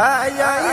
ay, ay,